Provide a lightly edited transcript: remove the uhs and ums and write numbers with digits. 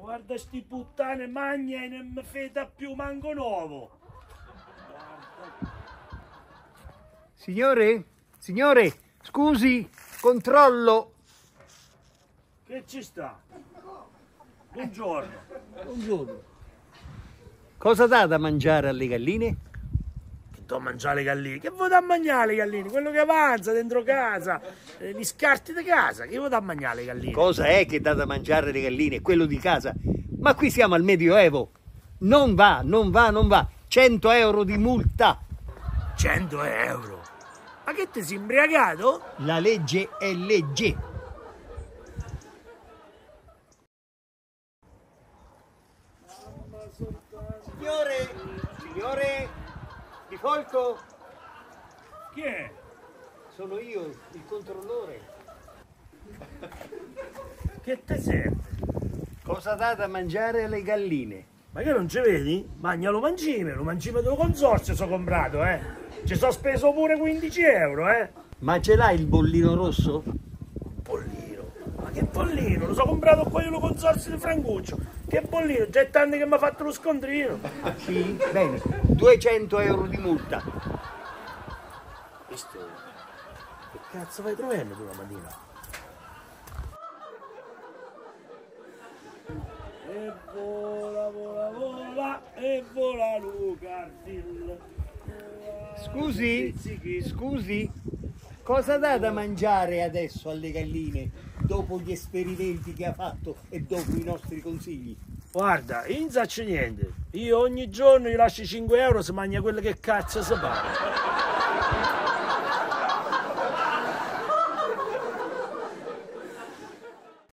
guarda sti puttane magna e non mi feta più manco nuovo. Signore, signore, scusi, controllo. Che ci sta? Buongiorno. Buongiorno. Cosa dà da mangiare alle galline? Che do a mangiare le galline? Che vuoi da mangiare le galline? Quello che avanza dentro casa, gli scarti di casa, che vuoi da mangiare le galline? Cosa è che dà da mangiare le galline? Quello di casa. Ma qui siamo al Medioevo. Non va, non va, non va. 100 euro di multa. 100 euro? Ma che ti sei imbriagato? La legge è legge. Signore, signore, Di Folco? Chi è? Sono io, il controllore. Che te serve? Cosa dà da mangiare alle galline? Ma che non ci vedi? Magna lo mangime del consorzio sono comprato, eh. Ci sono speso pure 15 euro, eh. Ma ce l'hai il bollino rosso? Bollino? Ma che bollino? Lo so comprato qua io lo consorzio di Franguccio. Che bollino, già è tanto che mi ha fatto lo scontrino. Ah, sì? Bene, 200 euro di multa. Visto? Che cazzo vai trovando tu la mattina? E vola, vola, vola, e vola Lucardil. Scusi, scusi, cosa dà da mangiare adesso alle galline? Dopo gli esperimenti che ha fatto e dopo i nostri consigli. Guarda, non faccio niente. Io ogni giorno gli lascio 5 euro, si mangia quello che cazzo si pare.